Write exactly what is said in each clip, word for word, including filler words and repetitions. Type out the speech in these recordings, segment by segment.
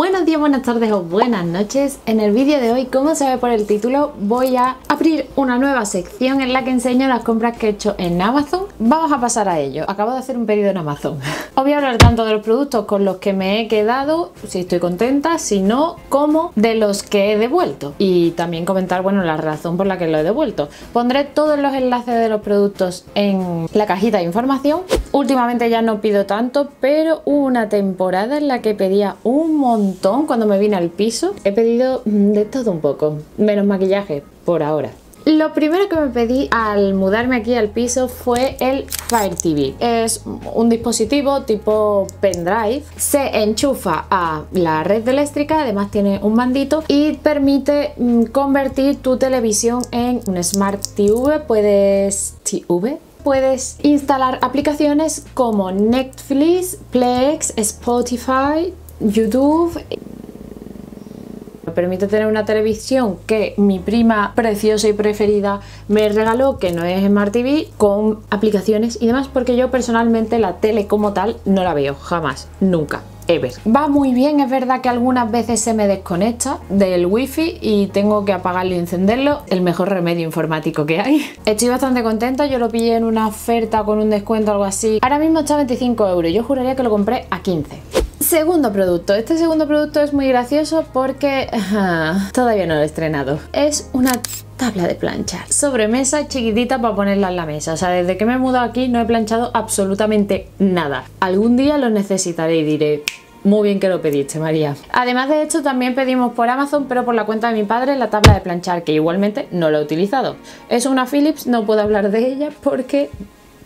Buenos días, buenas tardes o buenas noches. En el vídeo de hoy, como se ve por el título, voy a abrir una nueva sección en la que enseño las compras que he hecho en Amazon. Vamos a pasar a ello. Acabo de hacer un pedido en Amazon. Os voy a hablar tanto de los productos con los que me he quedado, si estoy contenta, si no, como de los que he devuelto. Y también comentar, bueno, la razón por la que lo he devuelto. Pondré todos los enlaces de los productos en la cajita de información. Últimamente ya no pido tanto, pero hubo una temporada en la que pedía un montón cuando me vine al piso. He pedido de todo un poco, menos maquillaje por ahora. Lo primero que me pedí al mudarme aquí al piso fue el Fire T V. Es un dispositivo tipo pendrive, se enchufa a la red eléctrica, además tiene un mandito y permite convertir tu televisión en un Smart T V. Puedes... ¿T V? Puedes instalar aplicaciones como Netflix, Plex, Spotify, YouTube. Me permite tener una televisión que mi prima preciosa y preferida me regaló, que no es Smart T V, con aplicaciones y demás, porque yo personalmente la tele como tal no la veo jamás, nunca. Ever. Va muy bien, es verdad que algunas veces se me desconecta del wifi y tengo que apagarlo y encenderlo, el mejor remedio informático que hay. Estoy bastante contenta, yo lo pillé en una oferta con un descuento o algo así. Ahora mismo está a veinticinco euros, yo juraría que lo compré a quince. Segundo producto. Este segundo producto es muy gracioso porque uh, todavía no lo he estrenado. Es una tabla de planchar, sobremesa chiquitita para ponerla en la mesa. O sea, desde que me he mudado aquí no he planchado absolutamente nada. Algún día lo necesitaré y diré... Muy bien que lo pediste, María. Además de esto, también pedimos por Amazon, pero por la cuenta de mi padre, la tabla de planchar, que igualmente no la he utilizado. Es una Philips, no puedo hablar de ella porque...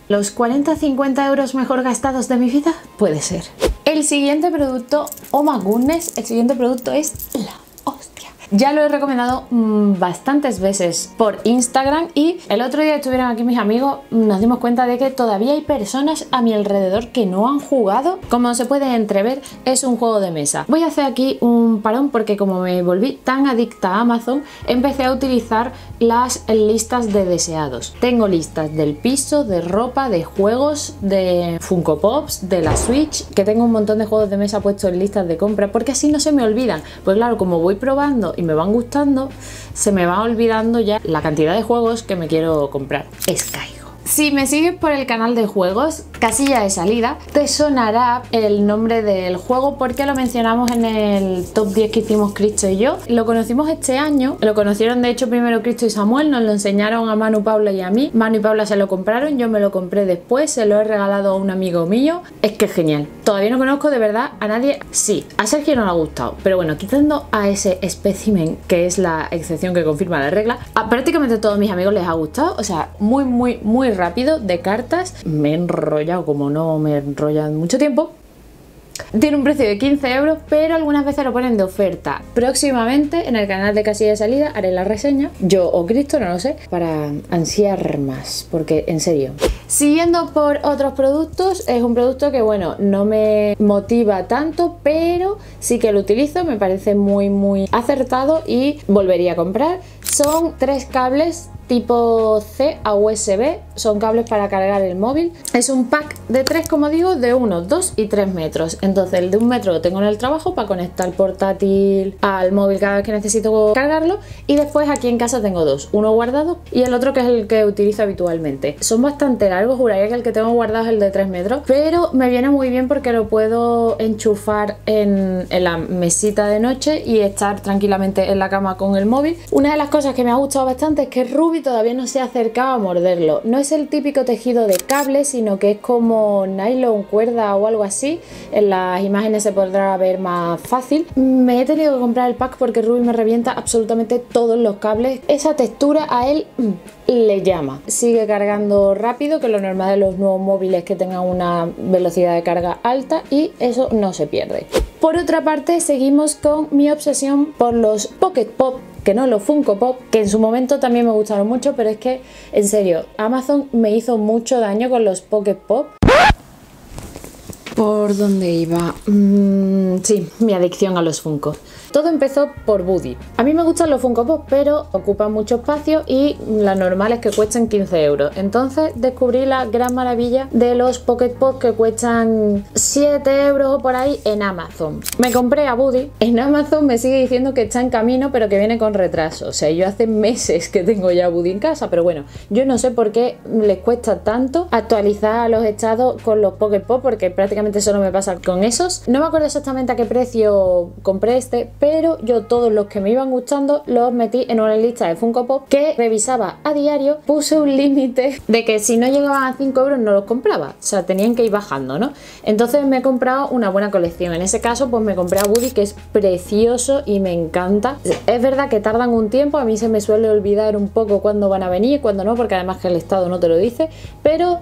¿Los cuarenta a cincuenta euros mejor gastados de mi vida? Puede ser. El siguiente producto, oh my goodness, el siguiente producto es la hostia. Ya lo he recomendado mmm, bastantes veces por Instagram y el otro día estuvieron aquí mis amigos, nos dimos cuenta de que todavía hay personas a mi alrededor que no han jugado. Como se puede entrever, es un juego de mesa. Voy a hacer aquí un parón porque como me volví tan adicta a Amazon, empecé a utilizar las listas de deseados. Tengo listas del piso, de ropa, de juegos, de Funko Pops, de la Switch, que tengo un montón de juegos de mesa puestos en listas de compra porque así no se me olvidan. Pues claro, como voy probando y me van gustando, se me va olvidando ya la cantidad de juegos que me quiero comprar. SKYJO. Si me sigues por el canal de juegos, Casilla de Salida, te sonará el nombre del juego porque lo mencionamos en el top diez que hicimos Cristo y yo. Lo conocimos este año, lo conocieron de hecho primero Cristo y Samuel, nos lo enseñaron a Manu, Paula y a mí. Manu y Paula se lo compraron, yo me lo compré después, se lo he regalado a un amigo mío. Es que es genial. Todavía no conozco de verdad a nadie. Sí, a Sergio no le ha gustado, pero bueno, quitando a ese espécimen que es la excepción que confirma la regla, a prácticamente todos mis amigos les ha gustado. O sea, muy, muy, muy rápido de cartas. Me he enrollado como no me enrollan mucho tiempo. Tiene un precio de quince euros, pero algunas veces lo ponen de oferta. Próximamente en el canal de Casilla de Salida haré la reseña, yo o Cristo, no lo sé, para ansiar más, porque en serio. Siguiendo por otros productos, es un producto que bueno, no me motiva tanto, pero sí que lo utilizo, me parece muy muy acertado y volvería a comprar. Son tres cables tipo C a U S B, son cables para cargar el móvil. Es un pack de tres, como digo, de uno, dos y tres metros. Entonces el de un metro lo tengo en el trabajo para conectar el portátil al móvil cada vez que necesito cargarlo, y después aquí en casa tengo dos, uno guardado y el otro que es el que utilizo habitualmente. Son bastante largos, juraría que el que tengo guardado es el de tres metros, pero me viene muy bien porque lo puedo enchufar en, en la mesita de noche y estar tranquilamente en la cama con el móvil. Una de las cosas que me ha gustado bastante es que Ruby y todavía no se ha acercado a morderlo. No es el típico tejido de cable, sino que es como nylon, cuerda o algo así. En las imágenes se podrá ver más fácil. Me he tenido que comprar el pack porque Ruby me revienta absolutamente todos los cables. Esa textura a él le llama. Sigue cargando rápido, que lo normal de los nuevos móviles que tengan una velocidad de carga alta, y eso no se pierde. Por otra parte, seguimos con mi obsesión por los Pocket Pop, que no los Funko Pop, que en su momento también me gustaron mucho, pero es que, en serio, Amazon me hizo mucho daño con los Pocket Pop. Por ¿Por dónde iba? Mm, sí, mi adicción a los Funko. Todo empezó por Woody. A mí me gustan los Funko Pop, pero ocupan mucho espacio y la normal es que cuesten quince euros. Entonces descubrí la gran maravilla de los Pocket Pop que cuestan siete euros o por ahí en Amazon. Me compré a Woody. En Amazon me sigue diciendo que está en camino, pero que viene con retraso. O sea, yo hace meses que tengo ya Woody en casa, pero bueno, yo no sé por qué les cuesta tanto actualizar los estados con los Pocket Pop, porque prácticamente solo me pasa con esos. No me acuerdo exactamente a qué precio compré este, pero yo todos los que me iban gustando los metí en una lista de Funko Pop que revisaba a diario. Puse un límite de que si no llegaban a cinco euros no los compraba, o sea, tenían que ir bajando, ¿no? Entonces me he comprado una buena colección. En ese caso pues me compré a Woody, que es precioso y me encanta. Es verdad que tardan un tiempo, a mí se me suele olvidar un poco cuándo van a venir y cuándo no, porque además que el estado no te lo dice, pero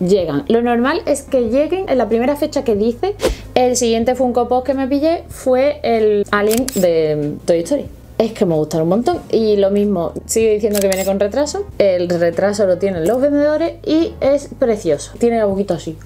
llegan. Lo normal es que lleguen en la primera fecha que dice. El siguiente Funko Pop que me pillé fue el Alien de Toy Story. Es que me gustan un montón. Y lo mismo, sigue diciendo que viene con retraso. El retraso lo tienen los vendedores y es precioso. Tiene la boquita así.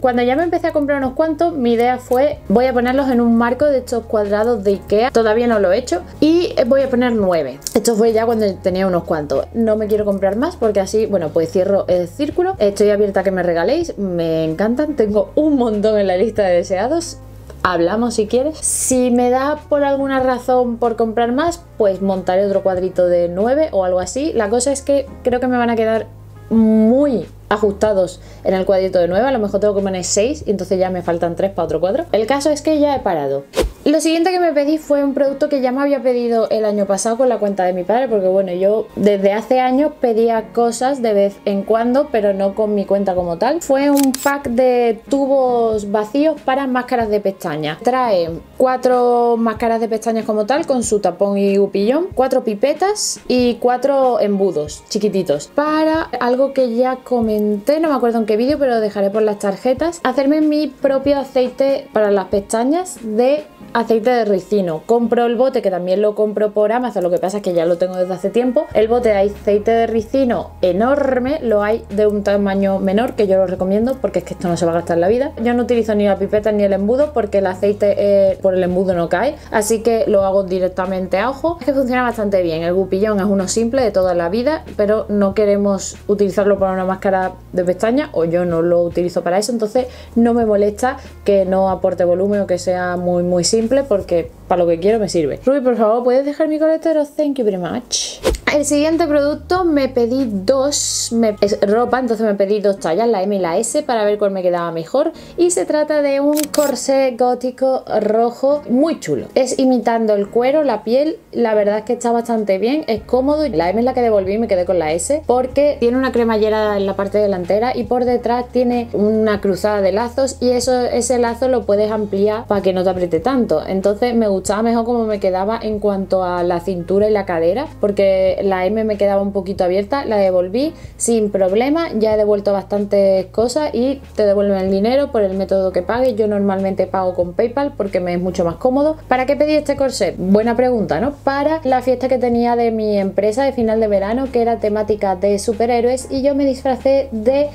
Cuando ya me empecé a comprar unos cuantos, mi idea fue: voy a ponerlos en un marco de estos cuadrados de Ikea. Todavía no lo he hecho. Y voy a poner nueve. Esto fue ya cuando tenía unos cuantos. No me quiero comprar más porque así, bueno, pues cierro el círculo. Estoy abierta a que me regaléis. Me encantan. Tengo un montón en la lista de deseados. Hablamos si quieres. Si me da por alguna razón por comprar más, pues montaré otro cuadrito de nueve o algo así. La cosa es que creo que me van a quedar muy ajustados en el cuadrito de nueve, a lo mejor tengo que poner seis y entonces ya me faltan tres para otro cuadro. El caso es que ya he parado. Lo siguiente que me pedí fue un producto que ya me había pedido el año pasado con la cuenta de mi padre, porque bueno, yo desde hace años pedía cosas de vez en cuando, pero no con mi cuenta como tal. Fue un pack de tubos vacíos para máscaras de pestañas. Trae cuatro máscaras de pestañas como tal, con su tapón y upillón, cuatro pipetas y cuatro embudos chiquititos. Para algo que ya comenté, no me acuerdo en qué vídeo, pero lo dejaré por las tarjetas, hacerme mi propio aceite para las pestañas de aceite de ricino. Compro el bote, que también lo compro por Amazon, lo que pasa es que ya lo tengo desde hace tiempo. El bote de aceite de ricino enorme, lo hay de un tamaño menor, que yo lo recomiendo porque es que esto no se va a gastar en la vida. Yo no utilizo ni la pipeta ni el embudo porque el aceite eh, por el embudo no cae, así que lo hago directamente a ojo. Es que funciona bastante bien. El gupillón es uno simple de toda la vida, pero no queremos utilizarlo para una máscara de pestaña, o yo no lo utilizo para eso, entonces no me molesta que no aporte volumen o que sea muy muy simple, porque para lo que quiero me sirve. Ruby, por favor, ¿puedes dejar mi coletero? Thank you very much. El siguiente producto me pedí dos me, es ropa, entonces me pedí dos tallas, la M y la S, para ver cuál me quedaba mejor. Y se trata de un corsé gótico rojo muy chulo. Es imitando el cuero, la piel. La verdad es que está bastante bien, es cómodo. La M es la que devolví y me quedé con la S porque tiene una cremallera en la parte delantera y por detrás tiene una cruzada de lazos, y eso, ese lazo lo puedes ampliar para que no te apriete tanto. Entonces me gustaba mejor como me quedaba en cuanto a la cintura y la cadera, porque la M me quedaba un poquito abierta. La devolví sin problema, ya he devuelto bastantes cosas y te devuelven el dinero por el método que pagues. Yo normalmente pago con PayPal porque me es mucho más cómodo. ¿Para qué pedí este corset? Buena pregunta, ¿no? Para la fiesta que tenía de mi empresa de final de verano, que era temática de superhéroes, y yo me disfracé de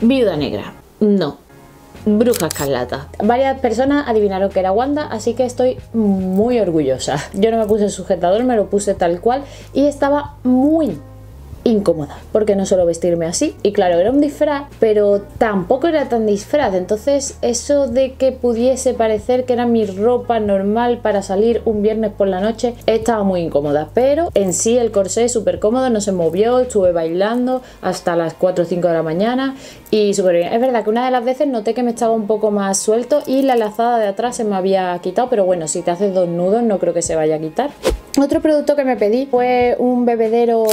Viuda Negra. No, Bruja Escarlata. Varias personas adivinaron que era Wanda, así que estoy muy orgullosa. Yo no me puse sujetador, me lo puse tal cual y estaba muy incómoda porque no suelo vestirme así, y claro, era un disfraz, pero tampoco era tan disfraz. Entonces eso de que pudiese parecer que era mi ropa normal para salir un viernes por la noche estaba muy incómoda, pero en sí el corsé es súper cómodo, no se movió, estuve bailando hasta las cuatro o cinco de la mañana y súper bien. Es verdad que una de las veces noté que me estaba un poco más suelto y la lazada de atrás se me había quitado, pero bueno, si te haces dos nudos no creo que se vaya a quitar. Otro producto que me pedí fue un bebedero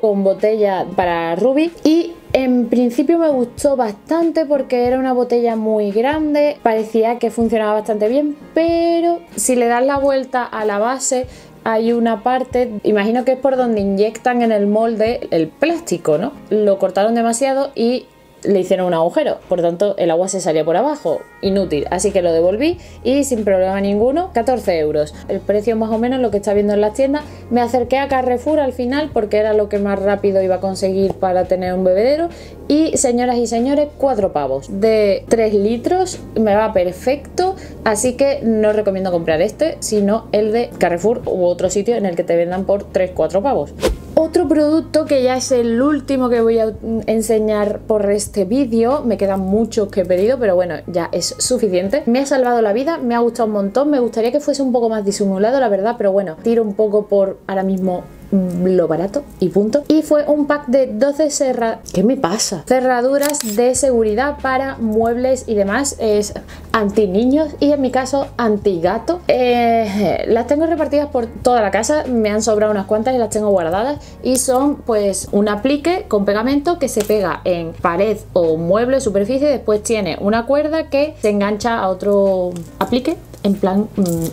con botella para Ruby, y en principio me gustó bastante porque era una botella muy grande, parecía que funcionaba bastante bien, pero si le das la vuelta a la base hay una parte, imagino que es por donde inyectan en el molde el plástico, ¿no? Lo cortaron demasiado y le hicieron un agujero, por tanto el agua se salía por abajo, inútil, así que lo devolví y sin problema ninguno, catorce euros, el precio más o menos lo que está viendo en las tiendas. Me acerqué a Carrefour al final porque era lo que más rápido iba a conseguir para tener un bebedero y, señoras y señores, cuatro pavos de tres litros, me va perfecto, así que no recomiendo comprar este, sino el de Carrefour u otro sitio en el que te vendan por tres cuatro pavos. Otro producto que ya es el último que voy a enseñar por este vídeo, me quedan muchos que he pedido, pero bueno, ya es suficiente. Me ha salvado la vida, me ha gustado un montón, me gustaría que fuese un poco más disimulado, la verdad, pero bueno, tiro un poco por ahora mismo lo barato y punto. Y fue un pack de doce cerraduras. ¿Qué me pasa? Cerraduras de seguridad para muebles y demás. Es anti niños y en mi caso anti gato. Eh, las tengo repartidas por toda la casa. Me han sobrado unas cuantas y las tengo guardadas. Y son pues un aplique con pegamento que se pega en pared o mueble, superficie. Después tiene una cuerda que se engancha a otro aplique. En plan,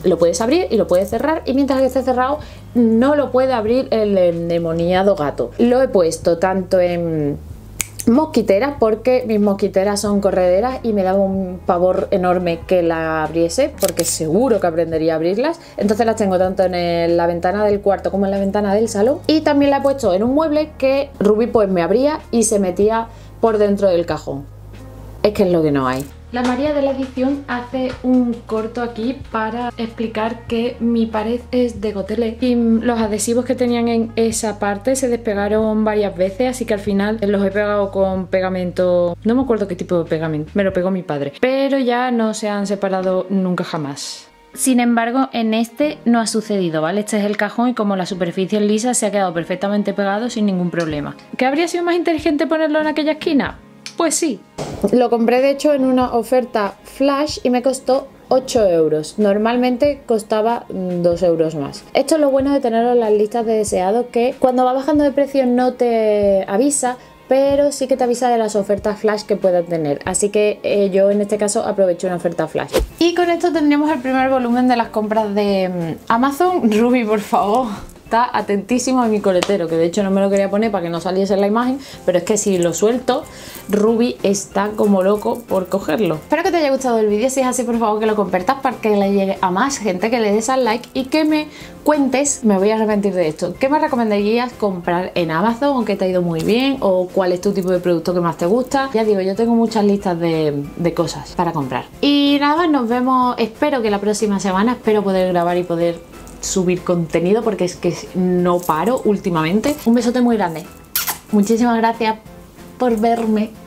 lo puedes abrir y lo puedes cerrar, y mientras que esté cerrado no lo puede abrir el endemoniado gato. Lo he puesto tanto en mosquiteras porque mis mosquiteras son correderas y me daba un pavor enorme que la abriese, porque seguro que aprendería a abrirlas. Entonces las tengo tanto en la ventana del cuarto como en la ventana del salón, y también la he puesto en un mueble que Ruby pues me abría y se metía por dentro del cajón. Es que es lo que no hay. La María de la edición hace un corto aquí para explicar que mi pared es de Gotelé y los adhesivos que tenían en esa parte se despegaron varias veces, así que al final los he pegado con pegamento, no me acuerdo qué tipo de pegamento, me lo pegó mi padre, pero ya no se han separado nunca jamás. Sin embargo, en este no ha sucedido, ¿vale? Este es el cajón y como la superficie es lisa se ha quedado perfectamente pegado sin ningún problema. ¿Que habría sido más inteligente ponerlo en aquella esquina? Pues sí. Lo compré de hecho en una oferta flash y me costó ocho euros. Normalmente costaba dos euros más. Esto es lo bueno de tenerlo en las listas de deseados, que cuando va bajando de precio no te avisa, pero sí que te avisa de las ofertas flash que puedas tener. Así que eh, yo en este caso aproveché una oferta flash. Y con esto tendríamos el primer volumen de las compras de Amazon. Ruby, por favor. Está atentísimo a mi coletero, que de hecho no me lo quería poner para que no saliese en la imagen, pero es que si lo suelto, Ruby está como loco por cogerlo. Espero que te haya gustado el vídeo, si es así por favor que lo compartas para que le llegue a más gente, que le des al like y que me cuentes, me voy a arrepentir de esto, ¿qué me recomendarías comprar en Amazon o qué te ha ido muy bien o cuál es tu tipo de producto que más te gusta? Ya digo, yo tengo muchas listas de, de cosas para comprar. Y nada más, nos vemos, espero que la próxima semana, espero poder grabar y poder subir contenido porque es que no paro últimamente. Un besote muy grande. Muchísimas gracias por verme.